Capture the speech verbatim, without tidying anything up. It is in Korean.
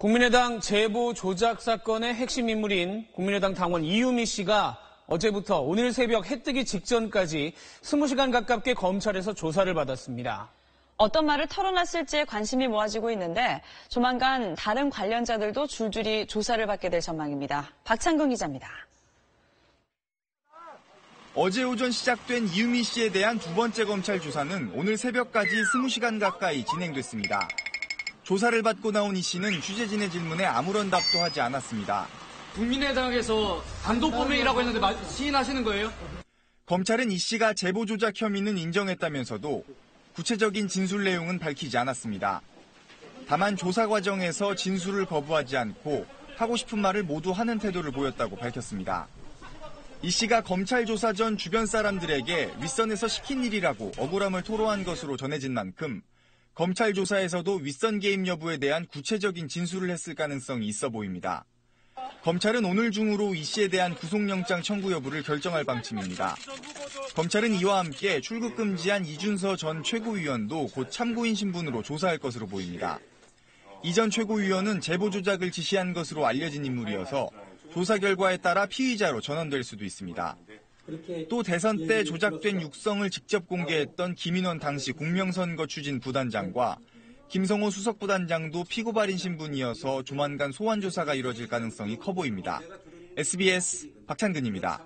국민의당 제보 조작 사건의 핵심 인물인 국민의당 당원 이유미 씨가 어제부터 오늘 새벽 해 뜨기 직전까지 스무 시간 가깝게 검찰에서 조사를 받았습니다. 어떤 말을 털어놨을지에 관심이 모아지고 있는데 조만간 다른 관련자들도 줄줄이 조사를 받게 될 전망입니다. 박찬근 기자입니다. 어제 오전 시작된 이유미 씨에 대한 두 번째 검찰 조사는 오늘 새벽까지 스무 시간 가까이 진행됐습니다. 조사를 받고 나온 이 씨는 취재진의 질문에 아무런 답도 하지 않았습니다. 국민의당에서 단독 범행이라고 했는데 시인하시는 거예요? 검찰은 이 씨가 제보 조작 혐의는 인정했다면서도 구체적인 진술 내용은 밝히지 않았습니다. 다만 조사 과정에서 진술을 거부하지 않고 하고 싶은 말을 모두 하는 태도를 보였다고 밝혔습니다. 이 씨가 검찰 조사 전 주변 사람들에게 윗선에서 시킨 일이라고 억울함을 토로한 것으로 전해진 만큼 검찰 조사에서도 윗선 개입 여부에 대한 구체적인 진술을 했을 가능성이 있어 보입니다. 검찰은 오늘 중으로 이 씨에 대한 구속영장 청구 여부를 결정할 방침입니다. 검찰은 이와 함께 출국 금지한 이준서 전 최고위원도 곧 참고인 신분으로 조사할 것으로 보입니다. 이 전 최고위원은 제보 조작을 지시한 것으로 알려진 인물이어서 조사 결과에 따라 피의자로 전환될 수도 있습니다. 또 대선 때 조작된 육성을 직접 공개했던 김인원 당시 공명선거 추진 부단장과 김성호 수석부단장도 피고발인 신분이어서 조만간 소환조사가 이뤄질 가능성이 커 보입니다. 에스비에스 박찬근입니다.